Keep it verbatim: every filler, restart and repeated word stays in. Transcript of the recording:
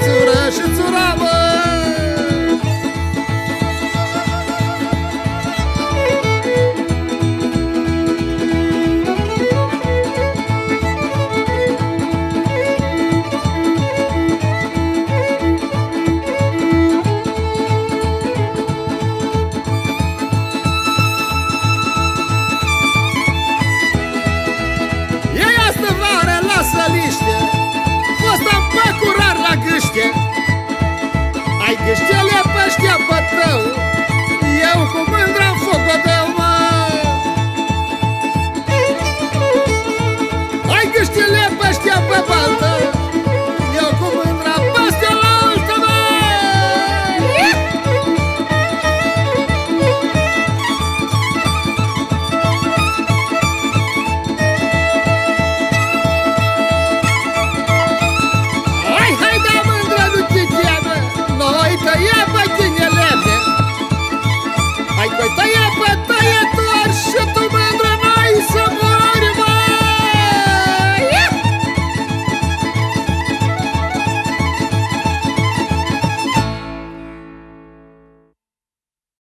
țură și țurabă.